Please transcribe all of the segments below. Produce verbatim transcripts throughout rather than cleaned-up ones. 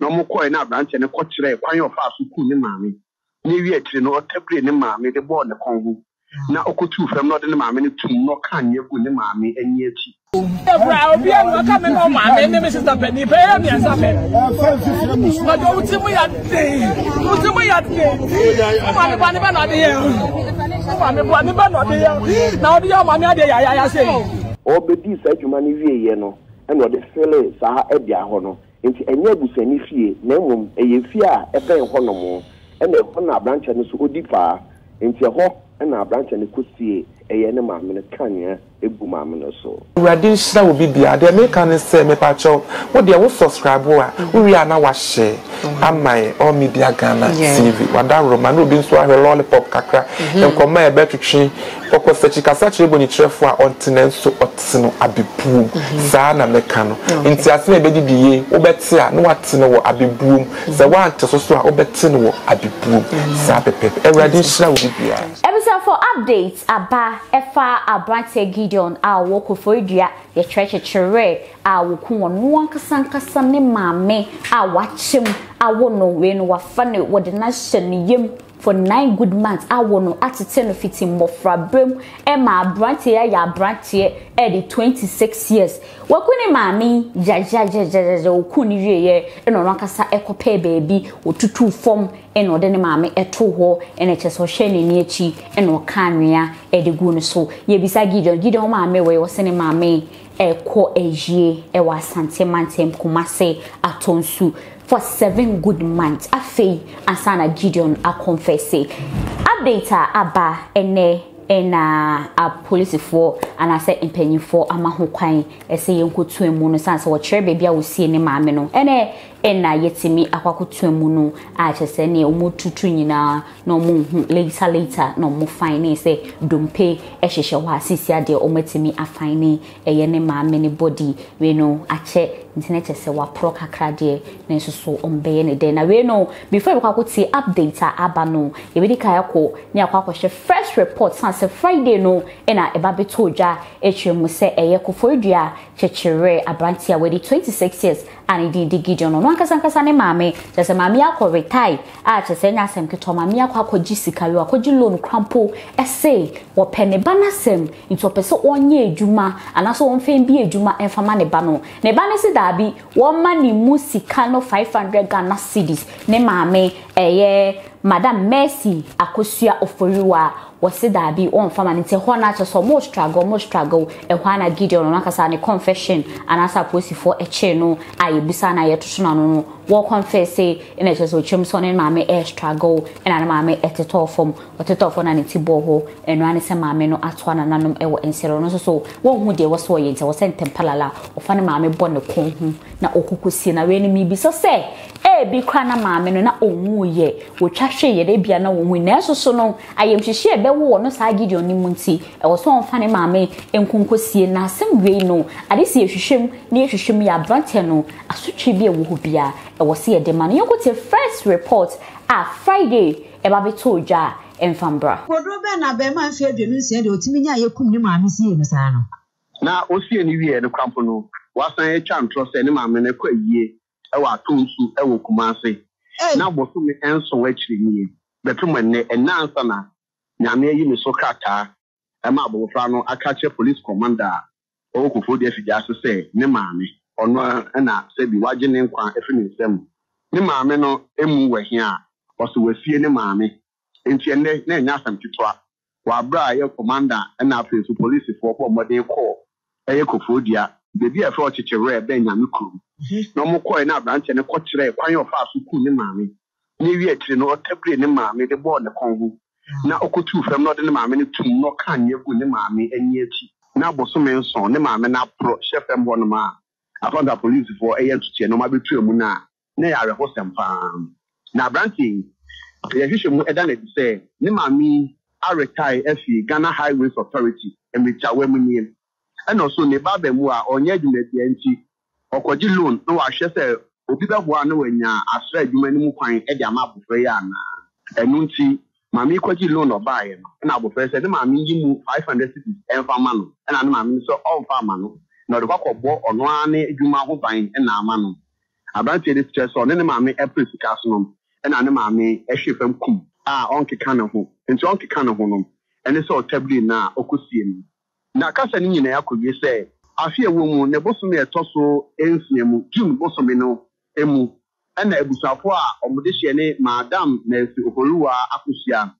No more coin up branch and a coach lay, quite of us who couldn't mammy. New yet, no temporary mammy, the born the Congo. Now, Okotu from Northern Mammy to no can you good mammy and yet. I'll be coming home, my name is the penny, pay me and something. But don't see me at day. Don't see me at day. I'm a man of the year. I'm a man of the year. Now, the young man, I say. Oh, but this said you money, you know, and what the fellows are at their honor. Into a nebus and if ye, no, a fear, a pay honor more, and a honor branch and so deeper into a hawk and our branch and a could see a enema minute canyon, a boom or so. Radisha will be there, they make an assembly patch of what they will subscribe. We are now a share. Am I All Mediaghana T V? Madame Romano being so a lollipop cacra and come my better tree or Cosachica such a bonnet for on Tenenso or Tino Abiboom, Sana Mecano. In Tiasme Bedi Dier, Obetia, no Atino Abiboom, the one to Sosra Obetino Abiboom, Sape, a radisha will be there. Episode for updates about F R Abrante Gideon, our walk of Odia, the treasure chere, our Kuan, one Casancasan, Mammy, our watch him. I won't know when we're funny what the nation yim for nine good months. I won't know at ten of it in more from Brim and my brand here, your brand here, at twenty six years. What couldn't mammy, Jajaja, or couldn't you and on Lancasa echo pay baby or two two form and or then mammy at two hole and at a social near chi and or camera at the goon so. Ye beside Gideon, Gideon, mammy, where was any mammy. Eko eje ewa sante mantem kumase atonsu for seven good months afei asana Gideon a confesse update aba ene ena a police for and I said impenny for amahokwan ese yenkotu emu no sanse wo chere baby a wo sie ne maame no ene ena yetimi akwakotu emu no a chese ne omotutu nyina na omo later later na omo finance dompe ehhehye ho asisi ade omatimi afine eye ne maame ne body we no ache internet chese wa pro kakra de na nsuso ombe ne de na we no before akwakoti update aba no yebedika yakọ ne akwakohye first report sanse Friday no ena ebabetojja ehwemu se eye kofodua chechere abrantia we di twenty six years and di Gideon no nkasankasa ne maame chese maame akọ retire a chese nya asem keto maame akọ akọji sika we akọji loan crampo ese wo pene banasem into pese onye ejuma anaso wonfen bi ejuma enfama ne ba no ne ba ne se dabi won ma ni mu sika no five hundred Ghana cedis ne maame eye Madam Mercy akosua oforiwa wose dabi on fama nte ho na so mo struggle mo struggle e ho na Gideon no kasa ne confession anasa police for a chair no ayebisa na yeto no no wo confess say na che so chim so ne maame e struggle na na maame eteto form oteto for na nti bo ho eno ane se maame no ato na nanom e wo ensero no so so wo hu de wo so ye nte wo se ntempalala ofa ne maame bo ne kon hu na okukosi na we ne mi bi so say e bi kwa na maame no na onwu ye wo twa ye de bia na wo hu na so so no ayemhye be wo no saa Gideon ni munti e wo so onfa ne maame enkonkosie na asem we no ade se ehwehwem ne ehwehwem ya brante no asotwe bi e wo hobia e wo se ye de man yokote first report a Friday e ba be toja enfambra kodro be na be man fie dwenu nsie de otimi nya yekum ni maame sie no saa no na osie ni wie ne kwampo no wasan e twa ntro se ne maame ne kwa yie e wa atonsu e wo kuma ase na boso me enso wa chiri ni betum enne enansa na Nyame yi miso kata, ema abofrano akache police commander o kufodi afija so se ne maame ono na se bi waje ne nkwa efi ne nsem ne maame no emu wehia oso wafie ne maame enti ene na nya asamtitoa wa bra ye commander na afi police for for modern call eye kufodi a bebi afi ochichero e be nyame krum no mo koi na branche ne kochire kwan yo fa so ku ne maame ne wi atire no otabre ne maame de bo ne kongu na okotu from Northern Mammy to no can you good mammy and yet now bosom son, the mammy now pro chef and one ma. I found the police for a year to ten, no matter two muna, nay, I host and farm. Now, Branty, the official done it say, ne mammy, I retire F E, Ghana Highways Authority, and which are women. And also, ne babe moa or near you at the empty or Codilon, no, I shall say, or people who are knowing I said you many more fine at your map of Rayana and Nunti. Mammy kwaji loan or buy him, and I will first say the mammy you five hundred cities and farmano, and I'm so all farmano, not a walk of war or one, you might buy and now manu. About this chest on any mammy, a pretty castle, and an mammy, a ship and cum. Ah, Uncle Canaho, and Uncle Canaho, and it's all terribly now, Ocusium. Now, Casanina could you say, I fear woman, Nebosome, a tosso, Ensium, Jim Bosomino, Emu, and Ebusapua, or Modiciane, Madame Nancy Oholua, Acusia,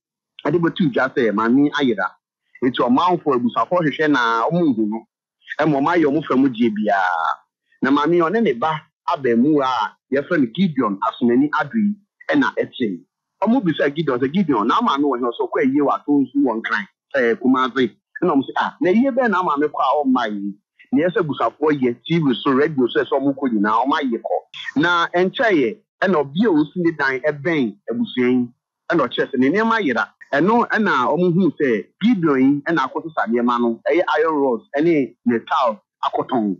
and the two Jase, Mammy Ayeda. It's a mouthful, Busapua, Shena, Omuno, and Mamma Yomufamu Jibia. Now, Mammy on any bar. Abemua, your friend Gideon, as many agree, and I etching. Omubisa Gideon, the Gideon, now I know so queer you are those who won't cry, eh, Kumazi. And I'm saying, ah, nay, you better now, my power, my yes, a bush of four years, she will so red, you say, so much now, my year. Now, and Chaye, and of you, Cindy Dine, a bang, a bushing, and of chest, and in my year. And no, and now, Omu say, Gideon, and I caught a Sadiamano, a iron rose, and a metal. Akoton.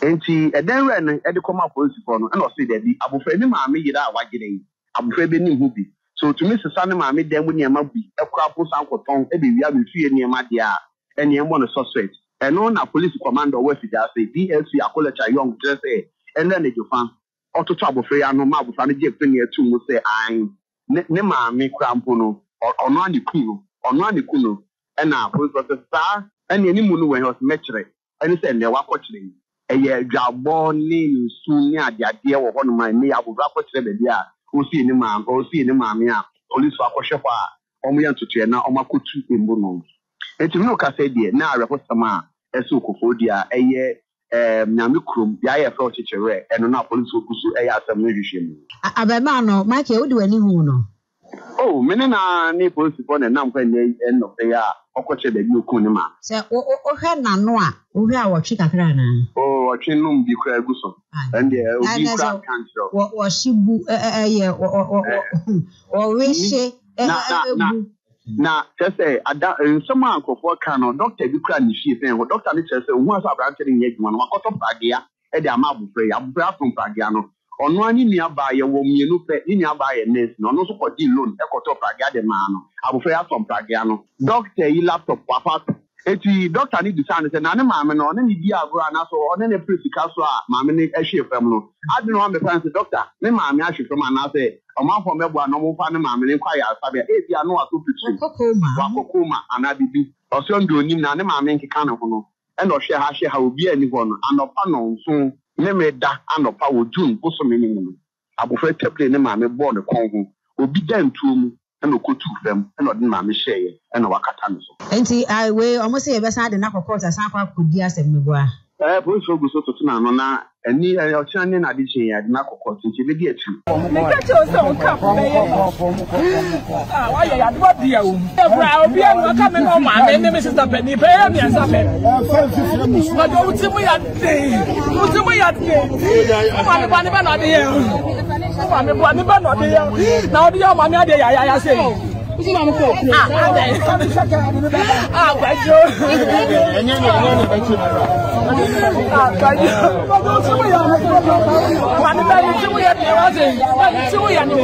Enti eden re no e de koma police for no na o se da bi abofra ni maame yira a wagire abofra be ni hu bi so to me sesa ni maame dan mu niam bi e kwa po sankoton e be wi a betu niam ade a eniam bo no suspect e no na police commander we fija say D S C Akolecha Young just say e na ne jofa ototo abofra ya no ma abofra ne je fini etu mu say an ne maame krampo no ono ani ku ono ani ku no e na police sesa eni ni mu no we ho mechere. And he said, they were watching. A year, Jaboni, soon, yeah, the idea of one of my me, I would rap watch the beer, who see the man, or see the mamma, police for Koshefa, or me to China, or Makutu in Bunum. It's no Cassadia, now Rapostama, a Sukofodia, a year, Namukrum, the I F L teacher, and an apple to Kusu, a submission. Abamano, Mike, you do any moon. Oh, menina ne police for the number end of the year. Okoche de bi kunima se o hwe na no a o hwe a wo twi kakra na o twi num bi kra eguso and there obi kra cancel wo wo shibu eh eh ye o we she na tese ada nsoma akofo kan no doctor bi kra ni fie fen doctor ni tese hu aso abrante ni adwuma no makoto pagia e de amabu pray abra from pagia no ono ani ni aba ye wo mienu pe ni aba ye nurse no no so ko di loan e ko to pagia de ma no abofra ya from pagia no doctor yi laptop papa eti doctor ni design se na ne maame no ne ni bi agora na so one ne presika so a maame ne ehwe fam no adu no am be fancy doctor ne maame ahwe fam na se o ma fo mebo na mo fa ne maame ne kwa ya sabe e bi anu aso pitu wa kokoma ana bibi o so ndo ni na ne maame nkeka ne ho no e no hwe ha hwe ha obi ani ho no anopa no nso ne me da anopa wo jun boso me nimu abofra teple ne maame bo ne kon ho obi da ntuo mu and look to them, and not mammy share, and our catamiso. And see, I will almost say a beside the knuckle court as I could be as a mugwa. I have also go to Tunanona, and near your channel addition at knuckle court in Chivigate. I had what dear, we are coming home, my name is the penny, pay me and something. But what do we at day? What do we at day? Mami bua ni ba no de ya na odi ya mami ade ya ya ya se usi mami ko ah ah gbajo enye ni enye ni gbajo ah gbajo gbajo si mo ya mami ba ni si mo ya de wa se si mo ya ni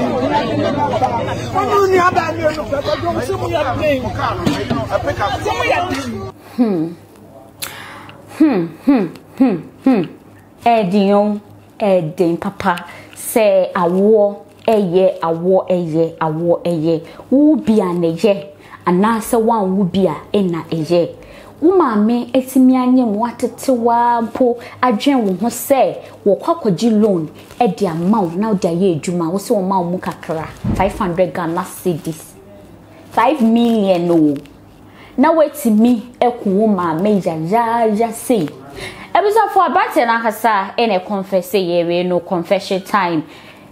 onu ni aba mi onu gbajo si mo ya de si mo ya de hmm hmm hmm hmm hmm edion edin papa say a war a year, a war a year, a war a year, woo be an a year, and answer one woo be a na a year. Uma me etimianium water to one po a gem who say, Walk a G loan, a dear mount now dear ye juma was so mount mukakra, five hundred Ghana cedis. Five million no. Now wait to me, a woman major, ya ya say. Ebusa for a battle and hasa and a confession no confession time.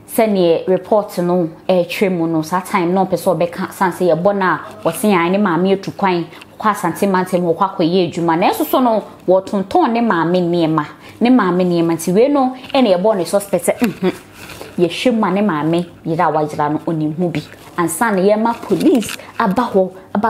Send a report no a tremonos at time no person be can't say a bona or say any mammy to coin, quas and timantin or quack ye juman. Nesso so no what on ton ne mammy nema, ne mammy nema and tireno, and a bonus suspect. Ye shim mammy, ye that was run on him movie. And son, ye ma police about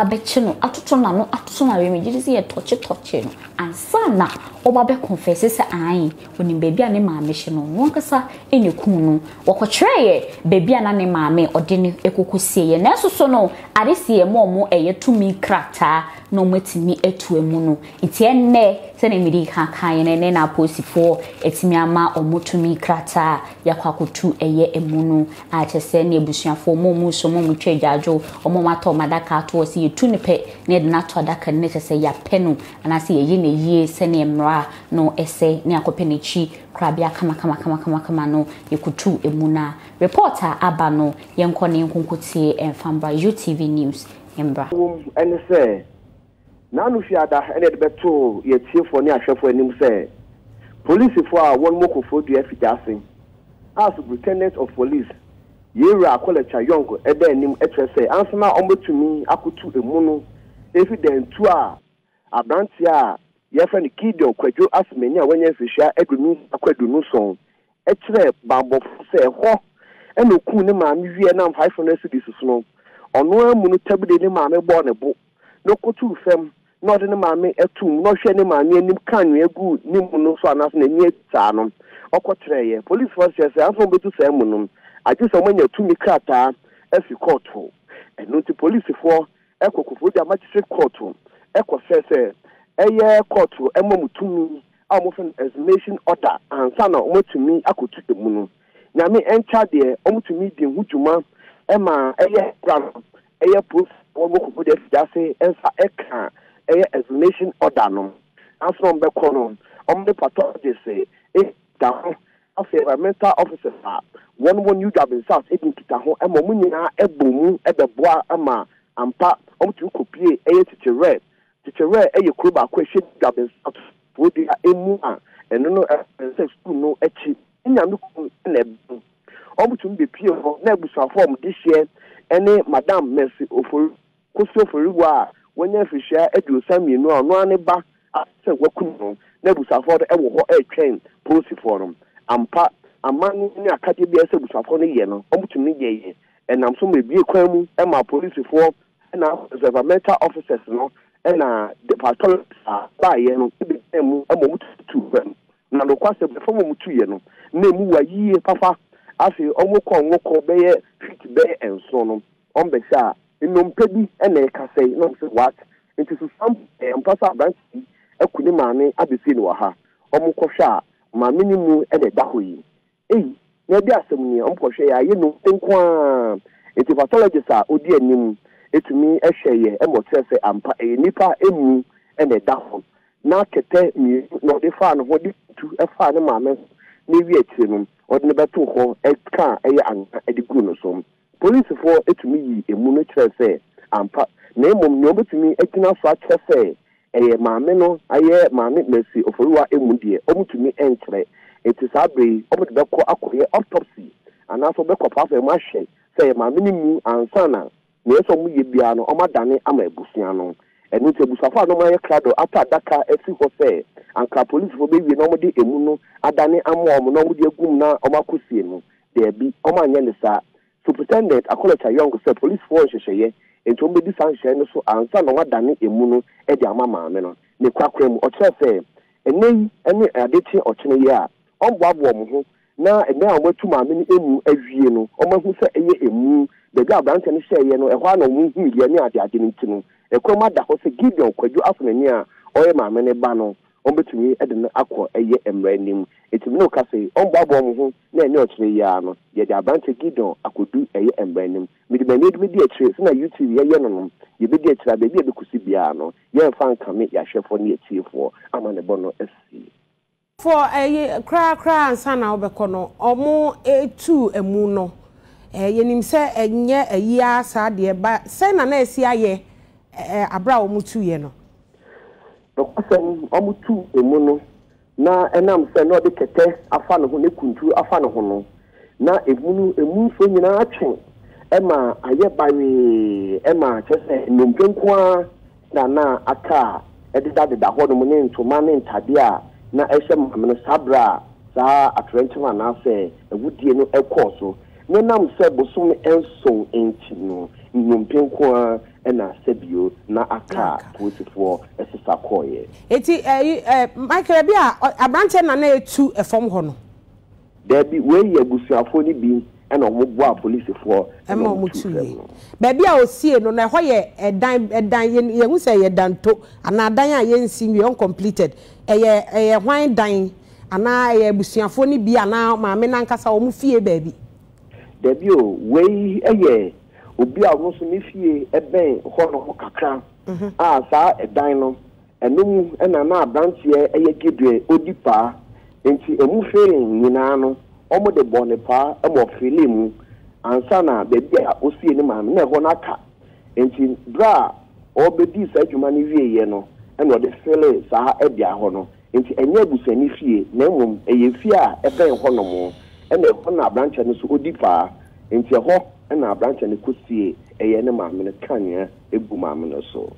ababechino atutona no atutona we mejirisi ye toche toche no ansana obabe confesse se an oni baby ane maame hye no wonkasa ene kunu wokotwere ye baby ana ne maame odene ekokosie ye na soso no arese ye mo mo eye tumi krata no matimi etu emu no nti enne se ne midi kankan ne na posifo etimi ama omotumi krata yakwakotu eye emu no a chese ne busuafo mo mo so mo mutwe gyajo omomato madaka to se yetu ne pe ne de na to adaka ne chese ya penu ana se ye ne ye se ne mra no ese ne akopenichi krabia kama kama kama kama kama no yekutu emuna reporter abano yenkone nkunkutie enfamba U T V news embra and say nanu fiada ene de beto yetiefo ne ahwefo anim say police fo a won mokofo dua fitasin as superintendent of police yera akolecha yonko ebe anim etrese ansema omotumi akutu emuno evident tu a abrantia yefani kido kwadwo asmenya wanya fishia edumi akwadu nuson etre bambo se ho ene ku ne maame wie na five hundred cedis no ono amu no tabde ne maame bo ne bo no kotu fem no de ne maame etum no hwe ne maame anim kanu egu nimu no so anas na ni eta no okotre ye police force se anfo betu se mu no aju so manya tumi krata afi court ho eno ti police fo ekokofo di magistrate court ho ekofese eye court emomutumi amofin examination order ansa na omotumi akotude mu no nyame encha de omotumi de hujuma ema eye ground eye proof omokoko de fiase ensa eka eye examination order no ansa on be kono omde patogese e down environmental officer one one you job in south edin kitaho emomunyina ebomu ebeboa ama ampa omotumi kopie eye titere Tichare e yekruba kweshe dabes wodi a emu a eno no sense school no echi nyame ku na ebu obutum be pie ho na ebusa form this year ene madam Mercy Ofori Kosi Oforiwa wonya fishia edu samienu a no ane ba se wakunu na ebusa for e wo ho e train police forum ampa amani ni akade bi ese ebusa for no ye no obutum ni ye enam so mebie kwan mu e ma police for na environmental officers no and uh, the patrol are by and a moment to them. Now, the question of the former Mutuano, Nemu, a year, Papa, as you almost call Moko Bay, Fit Bay, and Sonum, on the Shah, in Nompedi, and they can say, no, what? Into some and Passa Bansi, a Kunimane, Abisinoaha, Omokosha, Maminimu, and a Dahui. Eh, maybe I said, Omkosha, you know, think one. It's a pathologist, oh dear, Nim. It me a share and what says I'm a nipper in and a down. Now, Kate, me not the fan what to a fan of mammas, maybe a chin or never to hold a car a young at the Gunosom. Police for it me a monitor say, and name of number to me a dinner such as say, a mameno, I hear mammy Mercy of Rua Emundia, over to me entry. It is a bay over the Beko Aquia autopsy, and also Beko Papa Mashe, say, Mammy and Sana. We also move Biano, Omadani, Amabusiano, and it's a Busafa no Maya Crado, Ata Daka, Efi Jose, and Capolis for baby Nomadi Emuno, Adani Amo, Nomodia Gumna, Omacusiano, there be Oman Yanisa, Superintendent, a college young police force, and to be sunshine, so answer Nomadani Emuno, and their mamma, Menon, the Quakrem or Chase, and nay, any addition or Chinea, on Bob Womu, now and now went to my mini Emu, Eviano, Omahusa Emu. The girl branch and share, you know, a one of whom you are near the Argentinian. A command that was a Gideon, could you ask me or a man a banner, on between at an aqua, a year and random. It's no cafe, on Babon, near Notriano, yet the branch of Gideon, I could do a year and random. With my need with the trace, and I used to be a yanum. You be the trabe, you be Cusibiano, young fan coming, your chef for near tea for a man a bono S C. For a cry, cry, and son Albecono, or more a two a moon. Eh yenim se enye ayi asa de ba se na na esi aye abra o mutu ye no dokosan o mutu emu no na enam se no de kete afa no ho ne kuntu afa no ho no na emunu emu so nyina atwe e ma aye bawe e ma chese nompenkoa na na aka e de da de da ho no mu ne ntoma ne ntade a na ehye mamno sabra sa atrenchman na se awudie no ekọ so Nenam se bosom enso enti no nyompenko na sebio na aka twenty-four esisa koye. Eti eh Michael bia abrante na na etu efom ho no. Debi we yegusuafo ni bi na omugwa police fo ema omutuye. Bebi a osie no na ho ye edan edan ye hu se ye danto ana adan a ye nsi we uncompleted. Eye eye hwan dan ana ye busuafo ni bi ana maame nankasa omufie baby. Debi o we eye obi a won so me fie eben ho no kakra ah saa edan no enum na na branch ye eye gedwe odipa enti emufe nyina no omo de bone pa e mo film ansa na bebi a osie ni ma me ho na ka enti bra obedi sa adwuma ni wie ye no e no de fele saa ebia ho no enti enye abusani fie na mum eye fie a eben ho no mo e na ho na branch ne so odipa enti ho na branch ne kusie eye ne maame ne kanye ebu maame no so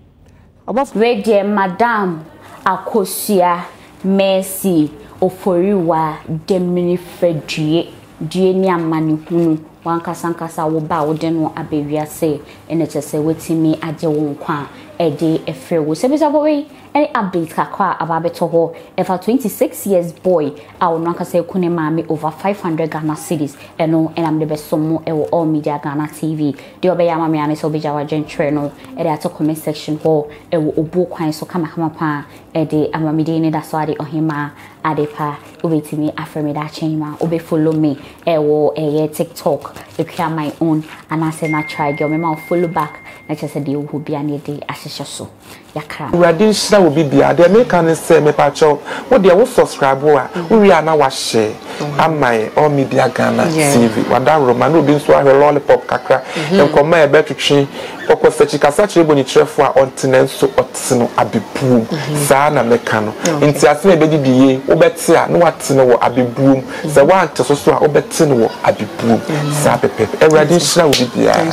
above regie madam akosia mercy oforiwa demini fedie die ni amane hunu wankasankasa wo ba wo de no abewia se ene chese wetimi aje wo nkwa e de efre wo sebisa bo we any update kakwa ababeto ho ever twenty-six years boy awo nankasa ekune maame over five hundred Ghana cities eno enam de besomo ewo All Mediaghana T V de obeya maame ame so beja wajen tre no e de ato comment section ho ewo obu kwan so kama kama pa e de amamide ne da so ade ohima ade pa obetimi afremi da chenma obe follow me ewo eye TikTok ekua my own and I say na try girl me ma follow back na chese de wo bia ne de ahyehyɛ so yakra radinsa wo bibia de me kan say me pacho wo de wo subscribe wa wo wi ana wa share amai All Mediaghana T V wada roma no bi nso ahwe lollipop kakra enkoma e betwetwe pokose chikasa chebo ni trefo a ontene so otino abebu za na me kan nti ase na be didiye wo beti a no watene wo abebu za wa anteso so a wo betene wo abebu za pepe radinsa wo bibia